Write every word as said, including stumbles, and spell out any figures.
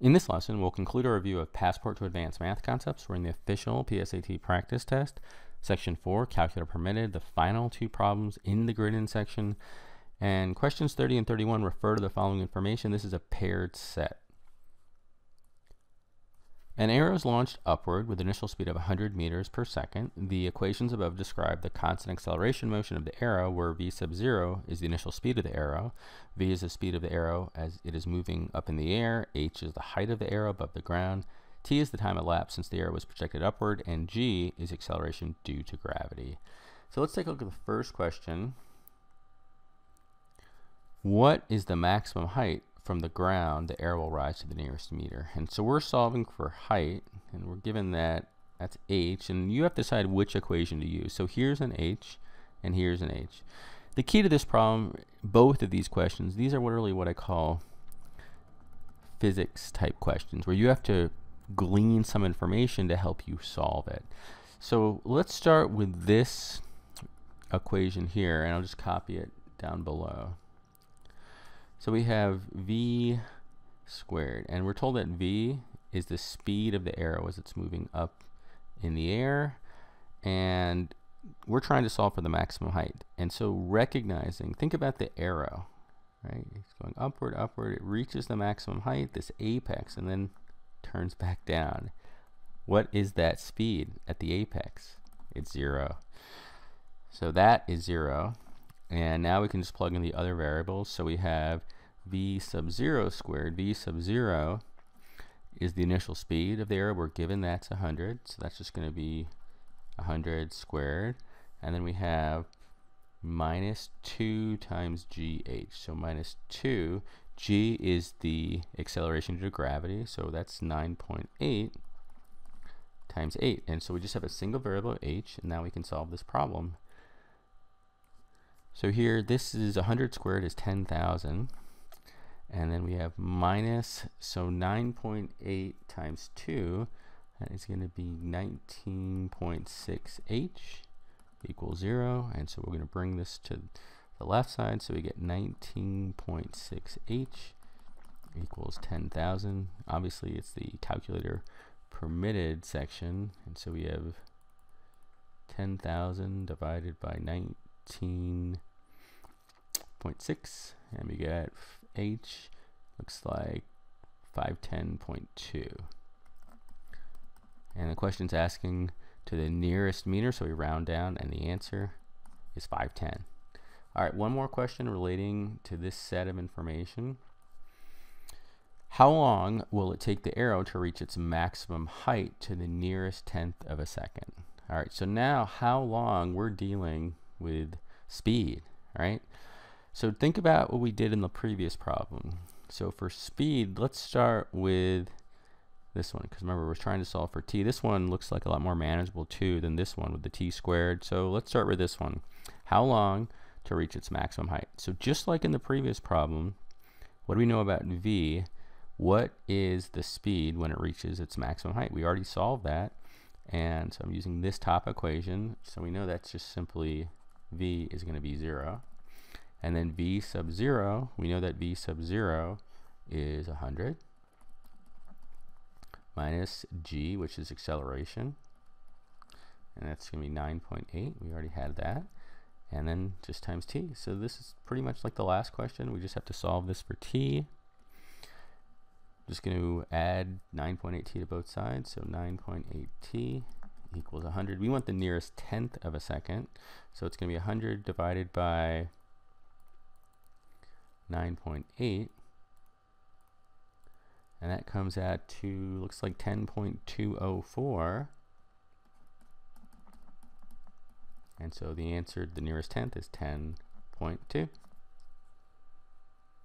In this lesson, we'll conclude our review of Passport to Advanced Math Concepts. We're in the official P S A T practice test, section four, calculator permitted, the final two problems in the grid in section. And questions thirty and thirty-one refer to the following information. This is a paired set. An arrow is launched upward with initial speed of one hundred meters per second. The equations above describe the constant acceleration motion of the arrow, where v sub zero is the initial speed of the arrow, v is the speed of the arrow as it is moving up in the air, h is the height of the arrow above the ground, t is the time elapsed since the arrow was projected upward, and g is acceleration due to gravity. So let's take a look at the first question. What is the maximum height from the ground the arrow will rise to the nearest meter? And so we're solving for height, and we're given that that's h, and you have to decide which equation to use. So here's an h and here's an h. The key to this problem, both of these questions, these are really what I call physics type questions, where you have to glean some information to help you solve it. So let's start with this equation here, and I'll just copy it down below. So we have v squared, and we're told that v is the speed of the arrow as it's moving up in the air, and we're trying to solve for the maximum height. And so recognizing, think about the arrow, right? It's going upward, upward, it reaches the maximum height, this apex, and then turns back down. What is that speed at the apex? It's zero. So that is zero. And now we can just plug in the other variables. So we have v sub zero squared. V sub zero is the initial speed of the arrow. We're given that's one hundred. So that's just going to be one hundred squared. And then we have minus two times gh. So minus two. G is the acceleration due to gravity. So that's nine point eight times eight. And so we just have a single variable, h. And now we can solve this problem. So here, this is one hundred squared is ten thousand. And then we have minus, so nine point eight times two, that is going to be nineteen point six h equals zero. And so we're going to bring this to the left side. So we get nineteen point six h equals ten thousand. Obviously, it's the calculator permitted section. And so we have ten thousand divided by nineteen. nineteen point six, and we get h looks like five ten point two. And the question's asking to the nearest meter, so we round down, and the answer is five ten. All right, one more question relating to this set of information. How long will it take the arrow to reach its maximum height to the nearest tenth of a second? All right, so now how long we're dealing with speed, right? So think about what we did in the previous problem. So for speed, let's start with this one, because remember, we're trying to solve for t. This one looks like a lot more manageable too than this one with the t squared. So let's start with this one. How long to reach its maximum height? So just like in the previous problem, what do we know about v? What is the speed when it reaches its maximum height? We already solved that. And so I'm using this top equation. So we know that's just simply v is going to be zero, and then v sub zero, we know that v sub zero is one hundred minus g, which is acceleration, and that's going to be nine point eight, we already had that, and then just times t. So this is pretty much like the last question, we just have to solve this for t. Just going to add nine point eight t to both sides, so nine point eight t equals one hundred. We want the nearest tenth of a second, so it's going to be one hundred divided by nine point eight, and that comes out to, looks like ten point two oh four, and so the answer, the nearest tenth, is ten point two.